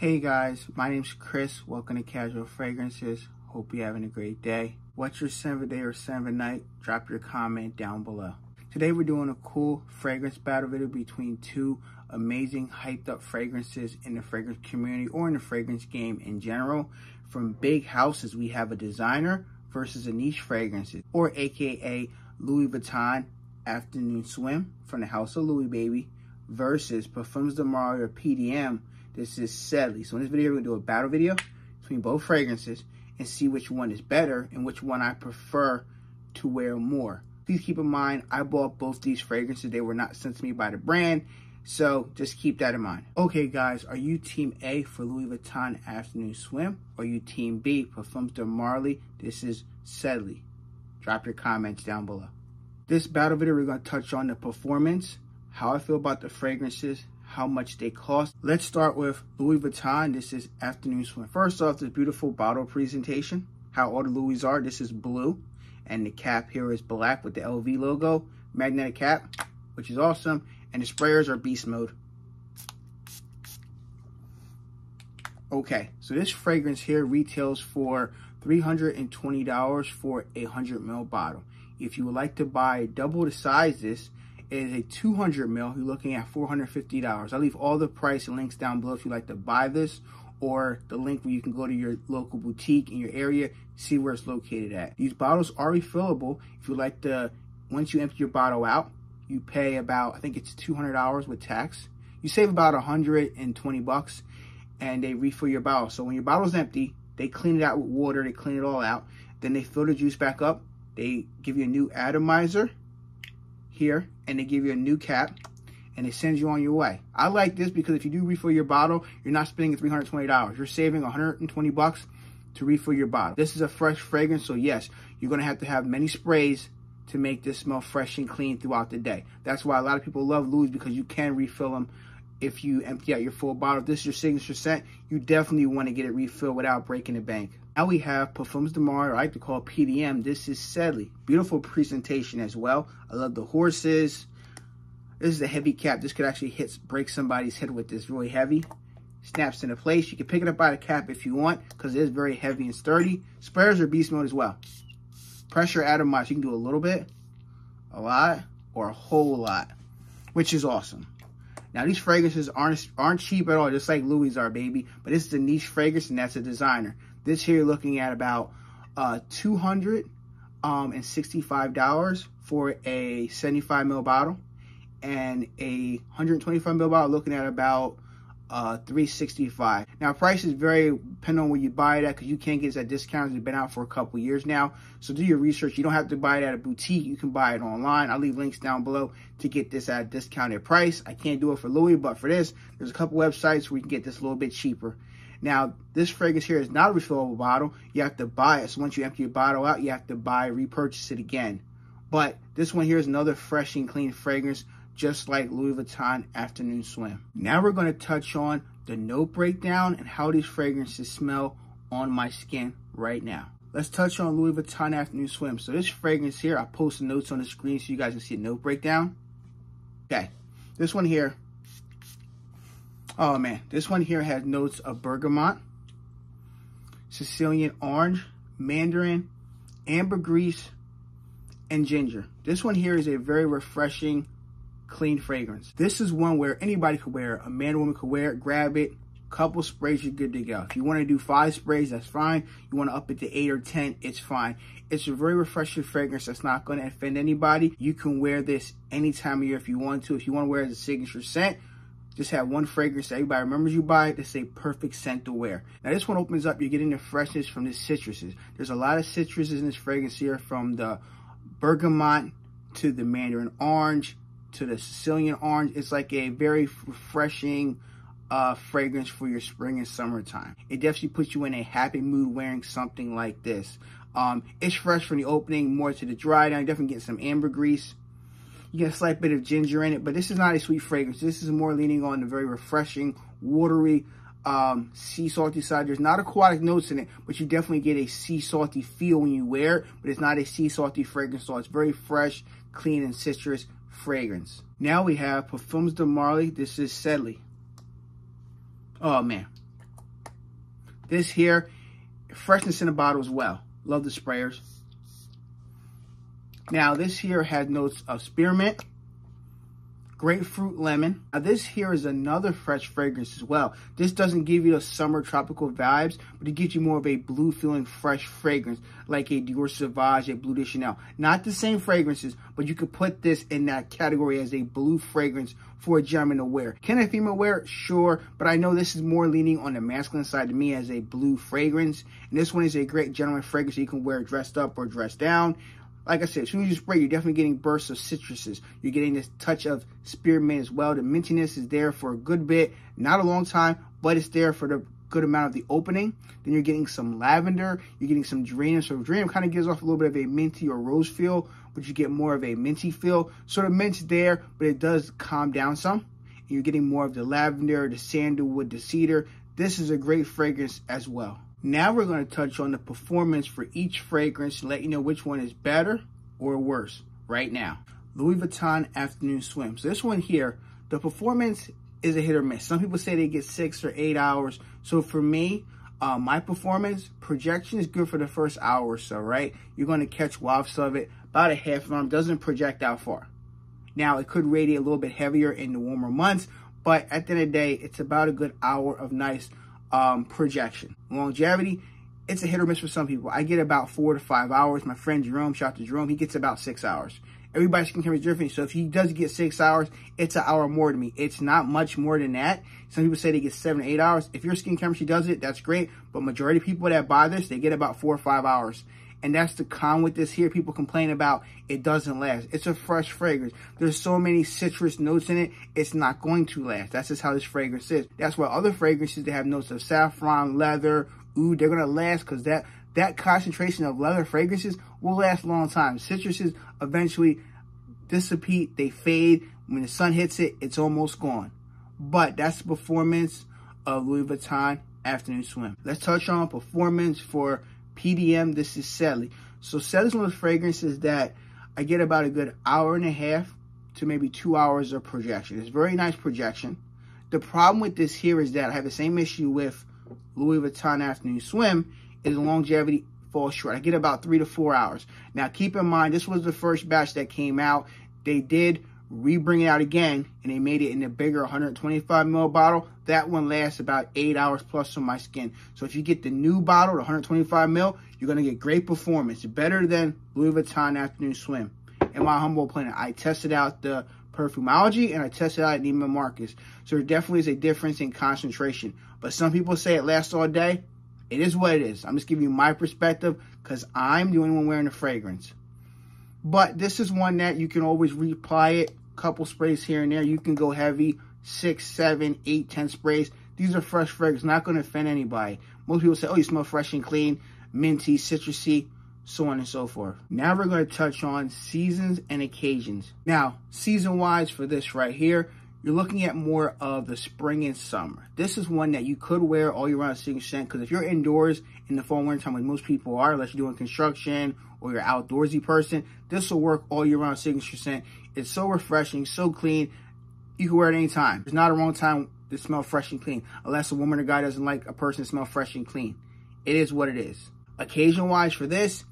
Hey guys, my name's Chris. Welcome to Casual Fragrances. Hope you're having a great day. What's your scent of the day or scent of the night? Drop your comment down below. Today we're doing a cool fragrance battle video between two amazing hyped up fragrances in the fragrance community or in the fragrance game in general. From big houses, we have a designer versus a niche fragrance, or AKA Louis Vuitton Afternoon Swim from the house of Louis Baby versus Parfums de Marly or PDM. This is Sedley. So in this video, we're going to do a battle video between both fragrances and see which one is better and which one I prefer to wear more. Please keep in mind, I bought both these fragrances. They were not sent to me by the brand, so just keep that in mind. Okay, guys, are you Team A for Louis Vuitton Afternoon Swim? Or are you Team B, Parfums de Marly? This is Sedley. Drop your comments down below. This battle video, we're going to touch on the performance, how I feel about the fragrances, how much they cost. Let's start with Louis Vuitton. This is Afternoon Swim. First off, this beautiful bottle presentation, how all the Louis are. This is blue, and the cap here is black with the LV logo, magnetic cap, which is awesome. And the sprayers are beast mode. Okay, so this fragrance here retails for $320 for a 100 ml bottle. If you would like to buy double the size, this is a 200 ml, you're looking at $450. I'll leave all the price and links down below if you'd like to buy this, or the link where you can go to your local boutique in your area, see where it's located at. These bottles are refillable. If you like to, once you empty your bottle out, you pay about, I think it's $200 with tax. You save about 120 bucks, and they refill your bottle. So when your bottle's empty, they clean it out with water, they clean it all out. Then they fill the juice back up. They give you a new atomizer here, and they give you a new cap, and it sends you on your way. I like this because if you do refill your bottle, you're not spending $320. You're saving 120 bucks to refill your bottle. This is a fresh fragrance, so yes, you're gonna have to have many sprays to make this smell fresh and clean throughout the day. That's why a lot of people love Louis, because you can refill them if you empty out your full bottle. If this is your signature scent, you definitely wanna get it refilled without breaking the bank. Now we have Parfums de Marly, or I like to call it PDM. This is Sedley. Beautiful presentation as well. I love the horses. This is a heavy cap. This could actually break somebody's head with this. Really heavy. Snaps into place. You can pick it up by the cap if you want, because it is very heavy and sturdy. Sprayers are beast mode as well. Pressure atomizer. You can do a little bit, a lot, or a whole lot, which is awesome. Now, these fragrances aren't cheap at all, just like Louis are, baby. But this is a niche fragrance, and that's a designer. This here, you're looking at about $265 for a 75 ml bottle, and a 125 ml bottle, looking at about $365. Now, price is very dependent on where you buy it at, because you can't get this at discounts. It's been out for a couple years now, so do your research. You don't have to buy it at a boutique. You can buy it online. I'll leave links down below to get this at a discounted price. I can't do it for Louis, but for this, there's a couple websites where you can get this a little bit cheaper. Now, this fragrance here is not a refillable bottle. You have to buy it. So once you empty your bottle out, you have to repurchase it again. But this one here is another fresh and clean fragrance, just like Louis Vuitton Afternoon Swim. Now we're gonna touch on the note breakdown and how these fragrances smell on my skin right now. Let's touch on Louis Vuitton Afternoon Swim. So this fragrance here, I'll post the notes on the screen so you guys can see a note breakdown. Okay, this one here. Oh man, this one here has notes of bergamot, Sicilian orange, mandarin, ambergris, and ginger. This one here is a very refreshing, clean fragrance. This is one where anybody could wear it. A man or woman could wear it, grab it, couple sprays, you're good to go. If you want to do 5 sprays, that's fine. You want to up it to 8 or 10, it's fine. It's a very refreshing fragrance that's not going to offend anybody. You can wear this any time of year if you want to. If you want to wear it as a signature scent, just have one fragrance that everybody remembers you by. It's a perfect scent to wear. Now this one opens up, you're getting the freshness from the citruses. There's a lot of citruses in this fragrance here, from the bergamot to the mandarin orange to the Sicilian orange. It's like a very refreshing fragrance for your spring and summertime. It definitely puts you in a happy mood wearing something like this. It's fresh from the opening, more to the dry down. You definitely get some ambergris. You get a slight bit of ginger in it, but this is not a sweet fragrance. This is more leaning on the very refreshing, watery, sea salty side. There's not aquatic notes in it, but you definitely get a sea salty feel when you wear it, but it's not a sea salty fragrance. So it's very fresh, clean, and citrus fragrance. Now we have Parfums de Marly. This is Sedley. Oh man, This here, freshness in the bottle as well. Love the sprayers. Now this here has notes of spearmint, grapefruit, lemon. Now this here is another fresh fragrance as well. This doesn't give you the summer tropical vibes, but it gives you more of a blue feeling fresh fragrance, like a Dior Sauvage, a Bleu de Chanel. Not the same fragrances, but you could put this in that category as a blue fragrance for a gentleman to wear. Can a female wear it? Sure, but I know this is more leaning on the masculine side to me as a blue fragrance. And this one is a great gentleman fragrance that you can wear dressed up or dressed down. Like I said, as soon as you spray, you're definitely getting bursts of citruses. You're getting this touch of spearmint as well. The mintiness is there for a good bit, not a long time, but it's there for the good amount of the opening. Then you're getting some lavender. You're getting some geranium. So geranium kind of gives off a little bit of a minty or rose feel, but you get more of a minty feel. So the mint's there, but it does calm down some. And you're getting more of the lavender, the sandalwood, the cedar. This is a great fragrance as well. Now we're going to touch on the performance for each fragrance and let you know which one is better or worse right now. Louis Vuitton Afternoon Swim. So this one here, the performance is a hit or miss. Some people say they get 6 or 8 hours. So for me, my performance projection is good for the first hour or so, right? You're going to catch wafts of it. About a half an arm, doesn't project out far. Now it could radiate a little bit heavier in the warmer months, but at the end of the day, it's about a good hour of nice projection. Longevity, it's a hit or miss for some people. I get about 4 to 5 hours. My friend Jerome, shout out to Jerome, he gets about 6 hours. Everybody's skin can be different, so if he does get 6 hours, it's an hour more to me. It's not much more than that. Some people say they get 7 or 8 hours. If your skin chemistry does it, that's great, but majority of people that buy this, they get about 4 or 5 hours. And that's the con with this here. People complain about it doesn't last. It's a fresh fragrance. There's so many citrus notes in it. It's not going to last. That's just how this fragrance is. That's why other fragrances that have notes of saffron, leather, oud, they're going to last because that concentration of leather fragrances will last a long time. Citruses eventually dissipate. They fade. When the sun hits it, it's almost gone. But that's the performance of Louis Vuitton Afternoon Swim. Let's touch on performance for PDM, this is Sedley. So Sedley's one of those fragrances that I get about a good hour and a half to maybe 2 hours of projection. It's very nice projection. The problem with this here is that I have the same issue with Louis Vuitton Afternoon Swim is longevity falls short. I get about 3 to 4 hours. Now keep in mind, this was the first batch that came out. They did re-bring it out again, and they made it in a bigger 125ml bottle. That one lasts about 8 hours plus on my skin. So if you get the new bottle, the 125ml, you're going to get great performance, better than Louis Vuitton Afternoon Swim. In my humble opinion, I tested out the Perfumology, and I tested out Neiman Marcus. So there definitely is a difference in concentration. But some people say it lasts all day. It is what it is. I'm just giving you my perspective because I'm the only one wearing the fragrance. But this is one that you can always reapply it. Couple sprays here and there. You can go heavy, 6, 7, 8, 10 sprays. These are fresh fragrances, not going to offend anybody. Most people say, oh, you smell fresh and clean, minty, citrusy, so on and so forth. Now we're going to touch on seasons and occasions. Now, season-wise for this right here, you're looking at more of the spring and summer. This is one that you could wear all year round, single scent, because if you're indoors in the fall and winter time, like most people are, unless you're doing construction or you're an outdoorsy person, this will work all year round, signature scent. It's so refreshing, so clean. You can wear it any time. There's not a wrong time to smell fresh and clean, unless a woman or guy doesn't like a person to smell fresh and clean. It is what it is. Occasion-wise for this,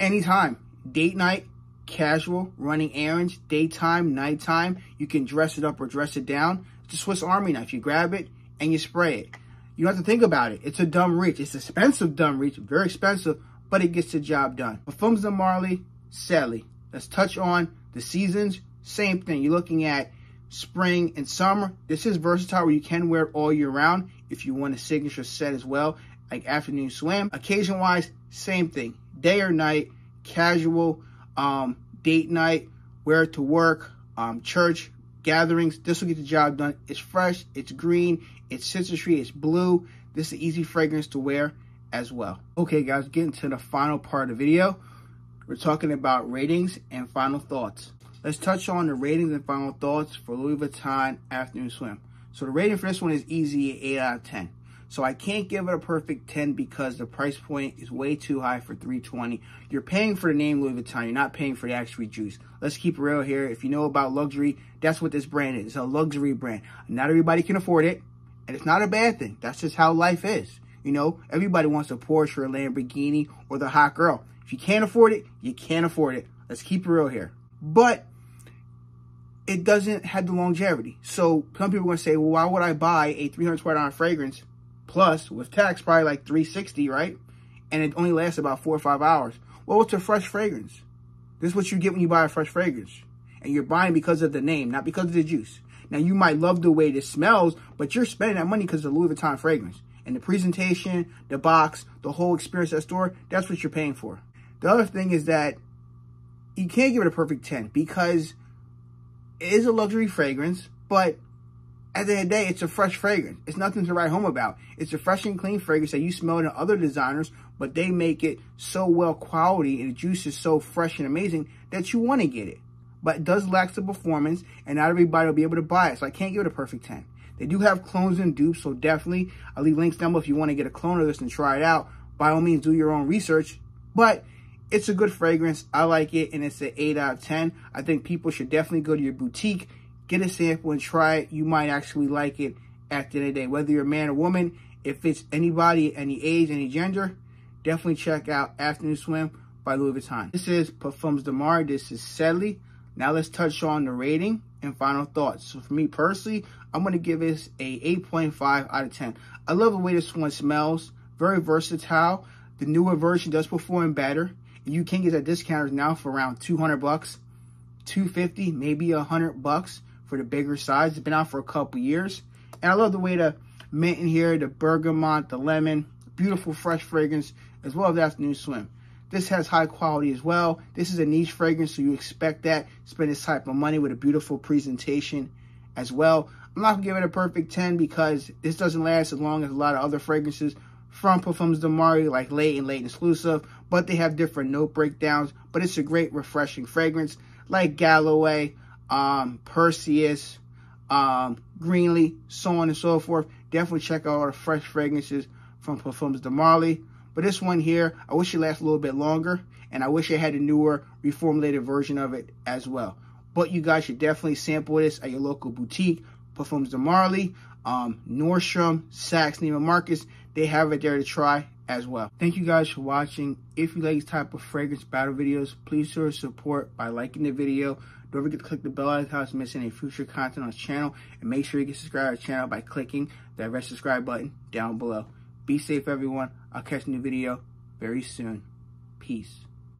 anytime, date night, casual, running errands, daytime, nighttime. You can dress it up or dress it down. It's a Swiss Army knife. You grab it and you spray it. You don't have to think about it. It's a dumb reach. It's expensive dumb reach, very expensive, but it gets the job done. Parfums de Marly, Sedley. Let's touch on the seasons. Same thing. You're looking at spring and summer. This is versatile where you can wear it all year round if you want a signature set as well, like Afternoon Swim. Occasion-wise, same thing. Day or night, casual, date night, wear it to work, church, gatherings. This will get the job done. It's fresh, it's green, it's citrusy, it's blue. This is an easy fragrance to wear as well. Okay guys, getting to the final part of the video. We're talking about ratings and final thoughts. Let's touch on the ratings and final thoughts for Louis Vuitton Afternoon Swim. So the rating for this one is easy, 8 out of 10. So I can't give it a perfect 10 because the price point is way too high for $320. You're paying for the name Louis Vuitton. You're not paying for the actual juice. Let's keep it real here. If you know about luxury, that's what this brand is. It's a luxury brand. Not everybody can afford it, and it's not a bad thing. That's just how life is. You know, everybody wants a Porsche or a Lamborghini or the hot girl. If you can't afford it, you can't afford it. Let's keep it real here. But it doesn't have the longevity. So some people are going to say, well, why would I buy a $320 fragrance plus with tax, probably like $360, right? And it only lasts about 4 or 5 hours. Well, it's a fresh fragrance. This is what you get when you buy a fresh fragrance. And you're buying because of the name, not because of the juice. Now, you might love the way this smells, but you're spending that money because of the Louis Vuitton fragrance. And the presentation, the box, the whole experience at the store, that's what you're paying for. The other thing is that you can't give it a perfect 10 because it is a luxury fragrance, but at the end of the day, it's a fresh fragrance. It's nothing to write home about. It's a fresh and clean fragrance that you smell in other designers, but they make it so well quality and the juice is so fresh and amazing that you want to get it. But it does lack the performance and not everybody will be able to buy it. So I can't give it a perfect 10. They do have clones and dupes, so definitely I'll leave links down below if you want to get a clone of this and try it out. By all means, do your own research. But it's a good fragrance. I like it, and it's an 8 out of 10. I think people should definitely go to your boutique, get a sample, and try it. You might actually like it at the end of the day. Whether you're a man or woman, if it's anybody, any age, any gender, definitely check out Afternoon Swim by Louis Vuitton. This is Parfums de Marly. This is Sedley. Now let's touch on the rating and final thoughts. So for me personally, I'm going to give this a 8.5 out of 10. I love the way this one smells. Very versatile. The newer version does perform better. You can get it at discounters now for around $200, $250, maybe $100 for the bigger size. It's been out for a couple years. And I love the way the mint in here, the bergamot, the lemon, beautiful fresh fragrance, as well as the Afternoon Swim. This has high quality as well. This is a niche fragrance, so you expect that. Spend this type of money with a beautiful presentation as well. I'm not going to give it a perfect 10 because this doesn't last as long as a lot of other fragrances from Parfums de Marly, like Layton Exclusive, but they have different note breakdowns. But it's a great, refreshing fragrance like Galloway, Perseus, Greenlee, so on and so forth. Definitely check out all the fresh fragrances from Parfums de Marly. But this one here, I wish it lasts a little bit longer, and I wish I had a newer, reformulated version of it as well. But you guys should definitely sample this at your local boutique, Parfums de Marly, Nordstrom, Saks, Neiman Marcus. They have it there to try as well. Thank you guys for watching. If you like these type of fragrance battle videos, please show your support by liking the video. Don't forget to click the bell icon to miss any future content on this channel. And make sure you get subscribed to our channel by clicking that red subscribe button down below. Be safe, everyone. I'll catch you in the video very soon. Peace.